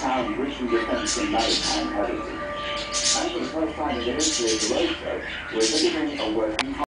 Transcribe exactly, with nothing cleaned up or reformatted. time Richard becomes a maritime heritage. As was profound in the history of the road trip, we're delivering a working